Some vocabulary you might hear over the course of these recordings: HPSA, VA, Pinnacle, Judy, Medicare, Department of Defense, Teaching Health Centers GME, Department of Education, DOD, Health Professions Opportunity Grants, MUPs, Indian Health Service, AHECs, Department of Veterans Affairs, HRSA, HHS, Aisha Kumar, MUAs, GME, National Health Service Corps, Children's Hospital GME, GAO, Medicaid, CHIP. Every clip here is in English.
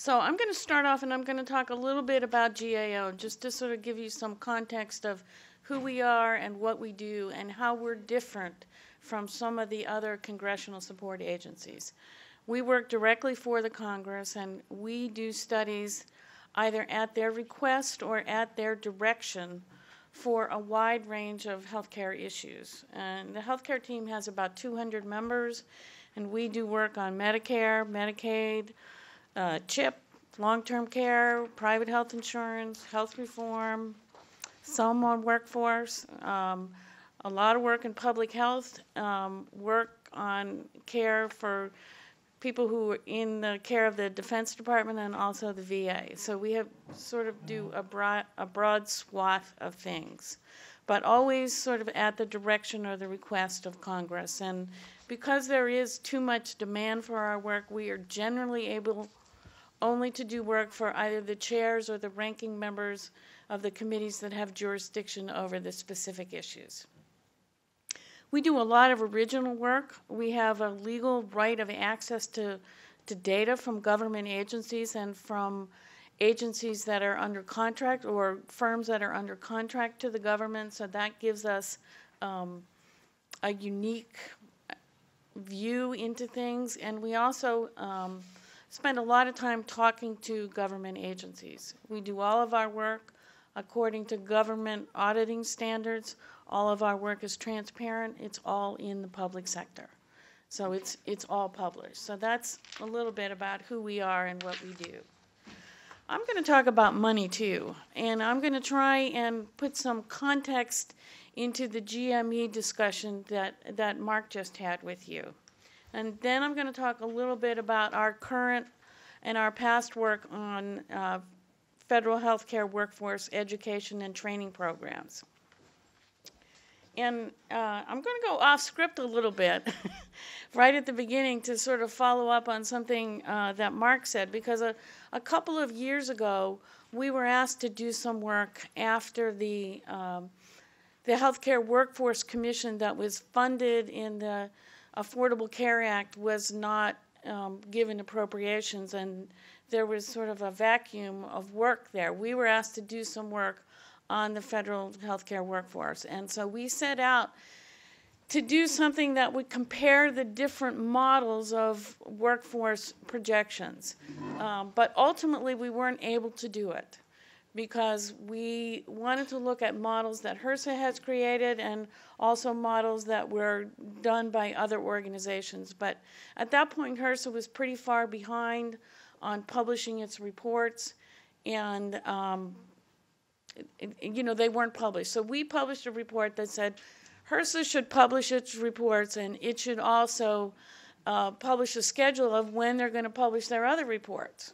So I'm going to start off, and I'm going to talk a little bit about GAO, just to sort of give you some context of who we are and what we do and how we're different from some of the other congressional support agencies. We work directly for the Congress, and we do studies either at their request or at their direction for a wide range of healthcare issues. And the healthcare team has about 200 members, and we do work on Medicare, Medicaid, CHIP, long-term care, private health insurance, health reform, some on workforce, a lot of work in public health, work on care for people who are in the care of the Defense Department and also the VA. So we have sort of do a broad swath of things, but always sort of at the direction or the request of Congress. And because there is too much demand for our work, we are generally able only to do work for either the chairs or the ranking members of the committees that have jurisdiction over the specific issues. We do a lot of original work. We have a legal right of access to data from government agencies and from agencies that are under contract or firms that are under contract to the government, so that gives us a unique view into things. And we also spend a lot of time talking to government agencies. We do all of our work according to government auditing standards. All of our work is transparent. It's all in the public sector. So it's all published. So that's a little bit about who we are and what we do. I'm going to talk about money too, and I'm going to try and put some context into the GME discussion that Mark just had with you. And then I'm going to talk a little bit about our current and our past work on federal healthcare workforce education and training programs. And I'm going to go off script a little bit right at the beginning to sort of follow up on something that Mark said, because a couple of years ago, we were asked to do some work after the Healthcare Workforce Commission that was funded in the Affordable Care Act was not given appropriations, and there was sort of a vacuum of work there. We were asked to do some work on the federal healthcare workforce. And so we set out to do something that would compare the different models of workforce projections. But ultimately, we weren't able to do it because we wanted to look at models that HRSA has created and also models that were done by other organizations. But at that point, HRSA was pretty far behind on publishing its reports, and you know, they weren't published. So we published a report that said HRSA should publish its reports, and it should also publish a schedule of when they're going to publish their other reports.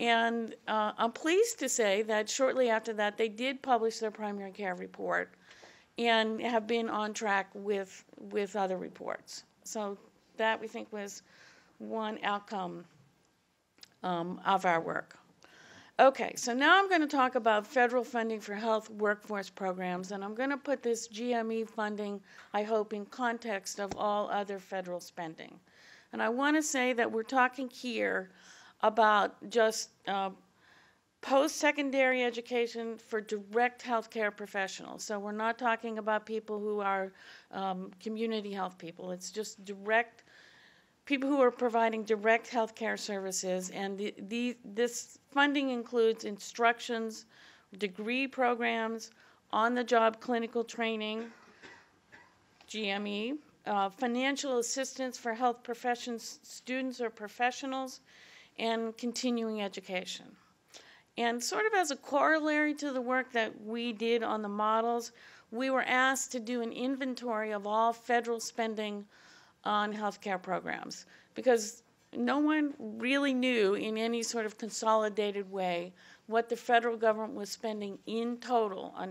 And I'm pleased to say that shortly after that, they did publish their primary care report and have been on track with other reports. So that, we think, was one outcome of our work. Okay, so now I'm going to talk about federal funding for health workforce programs, and I'm going to put this GME funding, I hope, in context of all other federal spending. And I want to say that we're talking here about just post-secondary education for direct healthcare professionals. So we're not talking about people who are community health people. It's just direct people who are providing direct health care services, and this funding includes instructions, degree programs, on-the-job clinical training, GME, financial assistance for health professions students or professionals, and continuing education. And sort of as a corollary to the work that we did on the models, we were asked to do an inventory of all federal spending on healthcare programs, because no one really knew in any sort of consolidated way what the federal government was spending in total on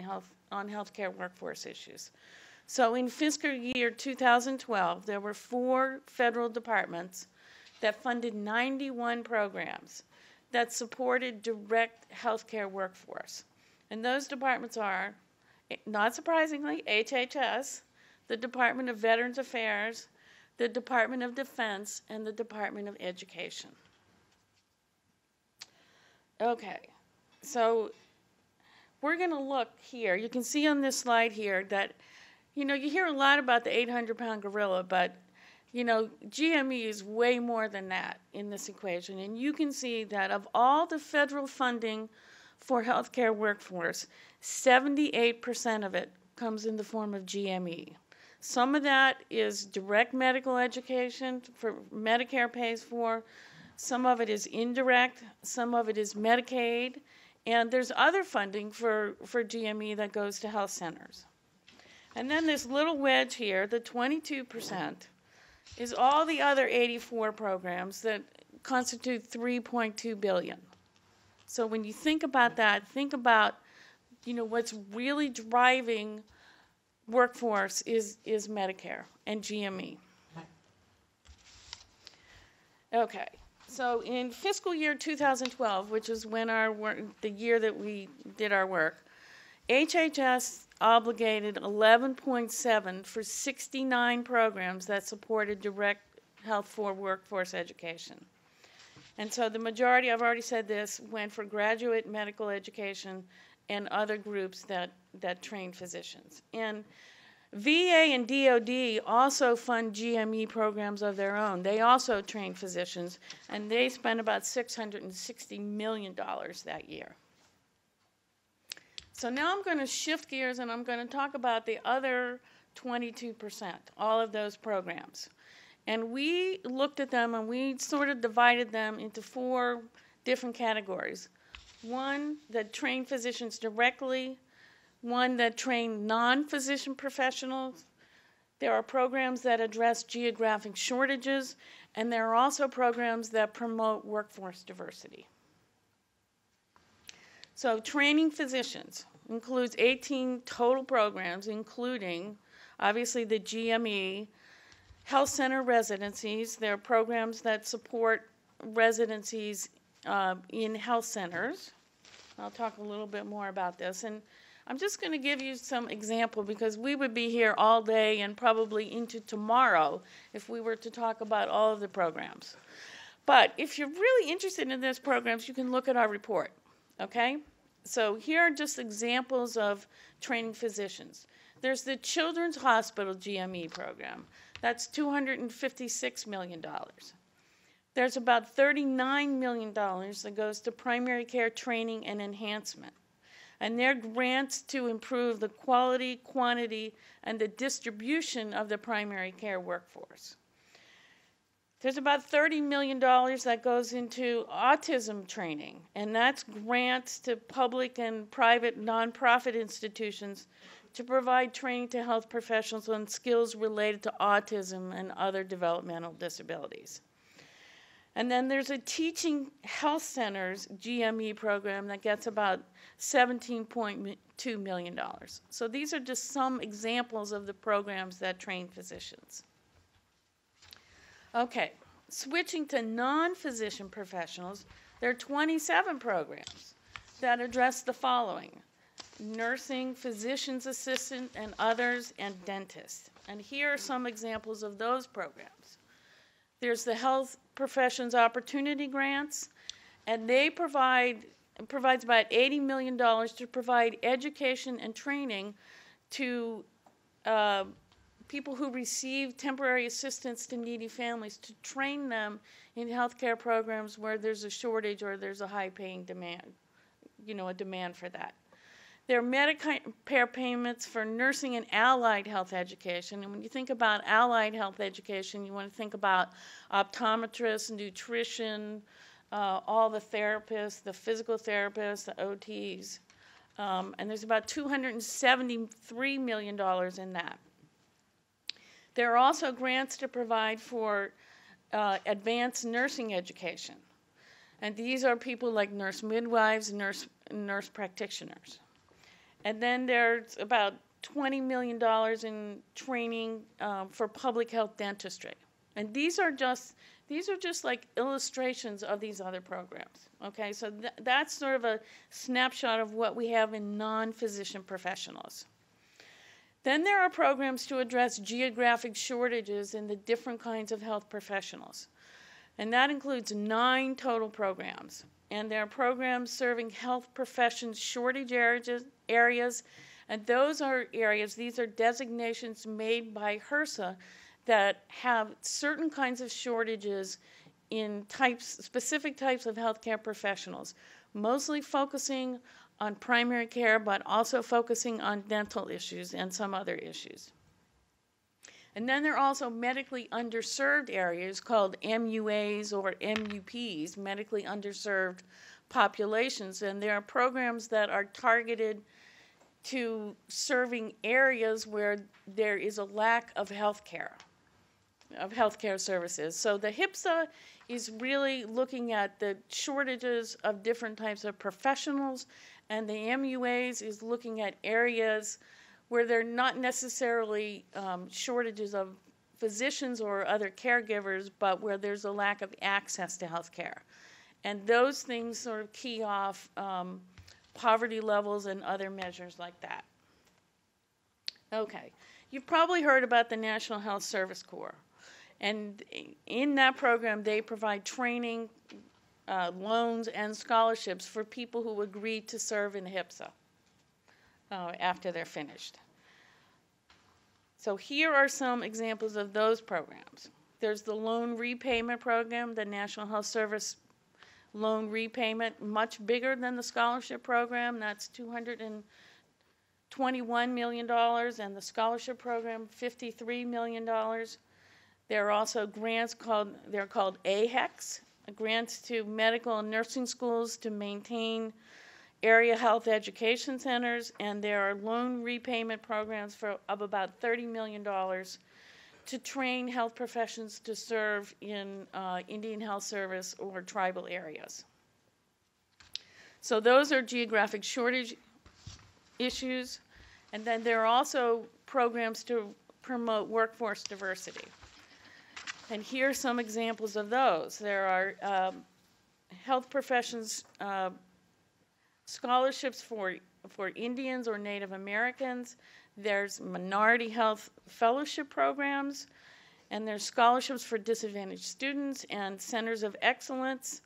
healthcare workforce issues. So in fiscal year 2012, there were 4 federal departments that funded 91 programs that supported direct healthcare workforce. And those departments are, not surprisingly, HHS, the Department of Veterans Affairs, the Department of Defense, and the Department of Education. Okay, so we're going to look here. You can see on this slide here that, you know, you hear a lot about the 800-pound gorilla, but, you know, GME is way more than that in this equation. And you can see that of all the federal funding for healthcare workforce, 78% of it comes in the form of GME. Some of that is direct medical education for Medicare pays for. Some of it is indirect. Some of it is Medicaid. And there's other funding for GME that goes to health centers. And then this little wedge here, the 22%, is all the other 84 programs that constitute $3.2 billion. So when you think about that, think about, you know, what's really driving workforce is Medicare and GME. Okay, so in fiscal year 2012, which is when our the year that we did our work, HHS obligated 11.7 for 69 programs that supported direct health for workforce education. And so the majority, I've already said this, went for graduate medical education and other groups that train physicians. And VA and DOD also fund GME programs of their own. They also train physicians, and they spent about $660 million that year. So now I'm going to shift gears, and I'm going to talk about the other 22%, all of those programs. And we looked at them, and we sort of divided them into four different categories. One that trained physicians directly, one that trained non-physician professionals. There are programs that address geographic shortages, and there are also programs that promote workforce diversity. So training physicians includes 18 total programs, including, obviously, the GME, health center residencies. There are programs that support residencies in health centers. I'll talk a little bit more about this. And I'm just going to give you some example, because we would be here all day and probably into tomorrow if we were to talk about all of the programs. But if you're really interested in those programs, you can look at our report, okay? So here are just examples of training physicians. There's the Children's Hospital GME program. That's $256 million. There's about $39 million that goes to primary care training and enhancement. And they're grants to improve the quality, quantity, and the distribution of the primary care workforce. There's about $30 million that goes into autism training, and that's grants to public and private nonprofit institutions to provide training to health professionals on skills related to autism and other developmental disabilities. And then there's a Teaching Health Centers GME program that gets about $17.2 million. So these are just some examples of the programs that train physicians. Okay, switching to non-physician professionals, there are 27 programs that address the following: nursing, physician's assistant, and others, and dentists. And here are some examples of those programs. There's the Health Professions Opportunity Grants, and they provides about $80 million to provide education and training to people who receive temporary assistance to needy families, to train them in healthcare programs where there's a shortage or there's a high-paying demand, you know, a demand for that. There are Medicare payments for nursing and allied health education. And when you think about allied health education, you want to think about optometrists, nutrition, all the therapists, the physical therapists, the OTs. And there's about $273 million in that. There are also grants to provide for advanced nursing education. And these are people like nurse midwives, nurse practitioners. And then there's about $20 million in training for public health dentistry. And these are just like illustrations of these other programs. Okay, so that's sort of a snapshot of what we have in non-physician professionals. Then there are programs to address geographic shortages in the different kinds of health professionals. And that includes 9 total programs. and there are programs serving health professions shortage areas, and those are areas, these are designations made by HRSA that have certain kinds of shortages in specific types of healthcare professionals, mostly focusing on primary care, but also focusing on dental issues and some other issues. And then there are also medically underserved areas called MUAs or MUPs, medically underserved populations, and there are programs that are targeted to serving areas where there is a lack of healthcare services. So the HPSA is really looking at the shortages of different types of professionals, and the MUAs is looking at areas where they're not necessarily shortages of physicians or other caregivers, but where there's a lack of access to health care. And those things sort of key off poverty levels and other measures like that. Okay, you've probably heard about the National Health Service Corps. And in that program, they provide training, loans, and scholarships for people who agree to serve in HPSA. After they're finished. So here are some examples of those programs. There's the loan repayment program, the National Health Service loan repayment, much bigger than the scholarship program. That's $221 million, and the scholarship program, $53 million. There are also grants called AHECs, grants to medical and nursing schools to maintain area health education centers, and there are loan repayment programs of about $30 million to train health professions to serve in Indian Health Service or tribal areas. So those are geographic shortage issues, and then there are also programs to promote workforce diversity. And here are some examples of those. There are health professions scholarships for Indians or Native Americans. There's minority health fellowship programs, and there's scholarships for disadvantaged students and centers of excellence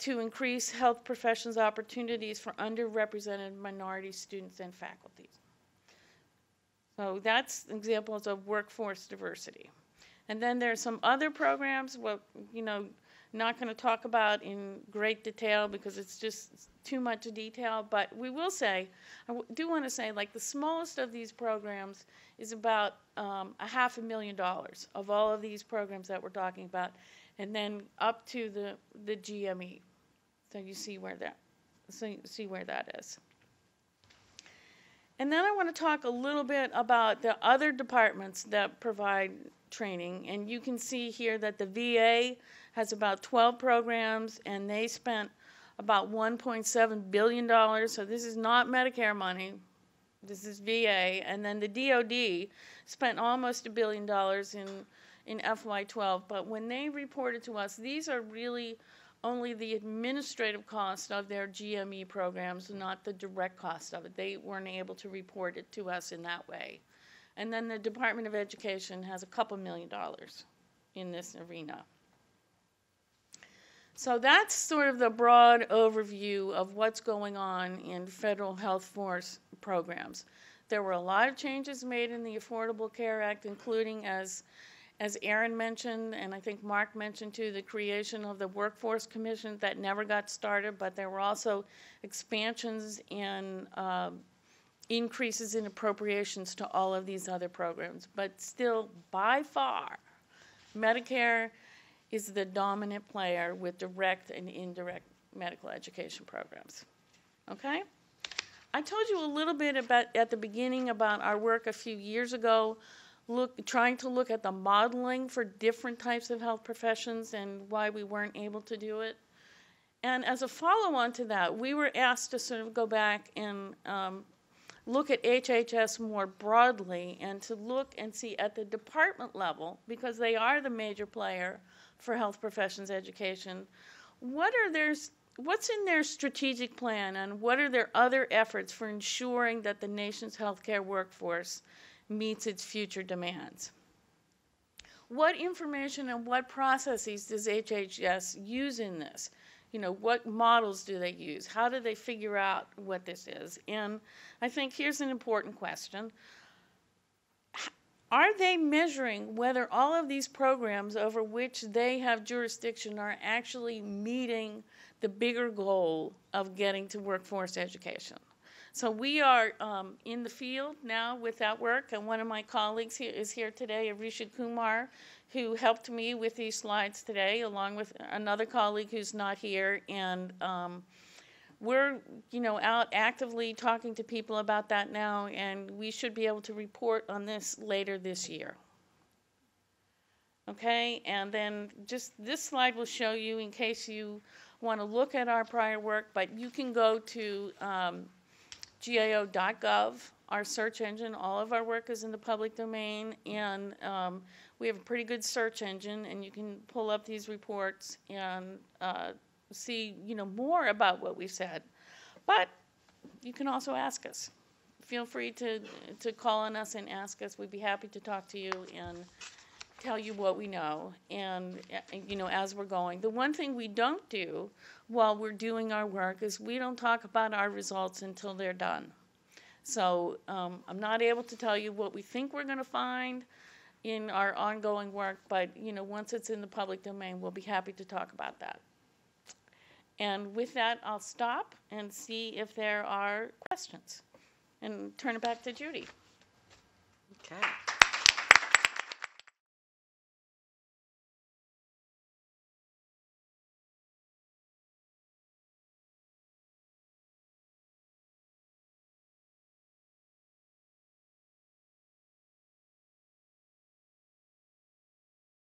to increase health professions opportunities for underrepresented minority students and faculty. So that's examples of workforce diversity. And then there's some other programs, well, you know, not going to talk about in great detail because it's just too much detail, but we will say, I do want to say, like, the smallest of these programs is about $500,000 of all of these programs that we're talking about, and then up to the GME. So you see where that, so you see where that is. And then I want to talk a little bit about the other departments that provide training, and you can see here that the VA has about 12 programs, and they spent about $1.7 billion, so this is not Medicare money, this is VA, and then the DOD spent almost $1 billion in FY12, but when they reported to us, these are really only the administrative cost of their GME programs, not the direct cost of it. They weren't able to report it to us in that way. And then the Department of Education has a couple $1 million in this arena. So that's sort of the broad overview of what's going on in federal health force programs. There were a lot of changes made in the Affordable Care Act, including, as Erin mentioned, and I think Mark mentioned too, the creation of the Workforce Commission that never got started, but there were also expansions and increases in appropriations to all of these other programs. But still, by far, Medicare is the dominant player with direct and indirect medical education programs. Okay? I told you a little bit about at the beginning about our work a few years ago, trying to look at the modeling for different types of health professions and why we weren't able to do it. And as a follow-on to that, we were asked to sort of go back and look at HHS more broadly and to look and see at the department level, because they are the major player for health professions education. What's in their strategic plan, and what are their other efforts for ensuring that the nation's healthcare workforce meets its future demands? What information and what processes does HHS use in this? you know, what models do they use? How do they figure out what this is? And I think here's an important question. Are they measuring whether all of these programs over which they have jurisdiction are actually meeting the bigger goal of getting to workforce education? So we are in the field now with that work, and one of my colleagues here is here today, Aisha Kumar, who helped me with these slides today, along with another colleague who's not here, and we're, you know, out actively talking to people about that now, and we should be able to report on this later this year. Okay, and then just this slide will show you in case you want to look at our prior work, but you can go to GAO.gov, our search engine. All of our work is in the public domain, and we have a pretty good search engine, and you can pull up these reports and see, you know, more about what we said. But you can also ask us. Feel free to call on us and ask us. We'd be happy to talk to you and tell you what we know, and, you know, as we're going. The one thing we don't do while we're doing our work is we don't talk about our results until they're done. So I'm not able to tell you what we think we're going to find in our ongoing work, but, you know, once it's in the public domain, we'll be happy to talk about that. And with that, I'll stop and see if there are questions and turn it back to Judy. Okay.